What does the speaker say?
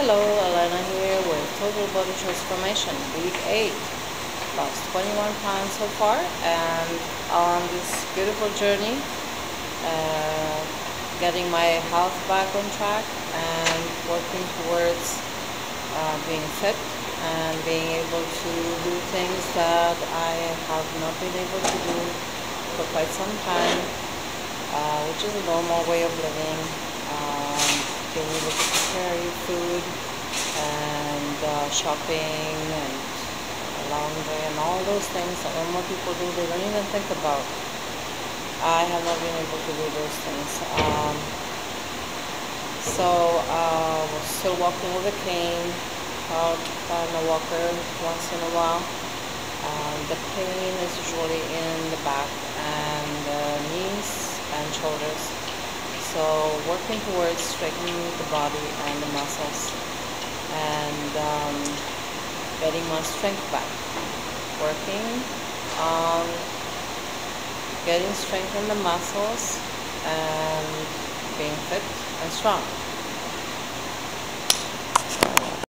Hello, Alana here with Total Body Transformation, Week 8. Lost 21 pounds so far, and on this beautiful journey, getting my health back on track and working towards being fit and being able to do things that I have not been able to do for quite some time, which is a normal way of living. Being able to prepare your food and shopping and laundry and all those things that normal people do, they don't even think about. I have not been able to do those things. We're still walking with a cane, out on a walker once in a while. The pain is usually in the back and the knees and shoulders. So working towards straightening the body and the muscles and getting my strength back. Working on getting strength in the muscles and being fit and strong.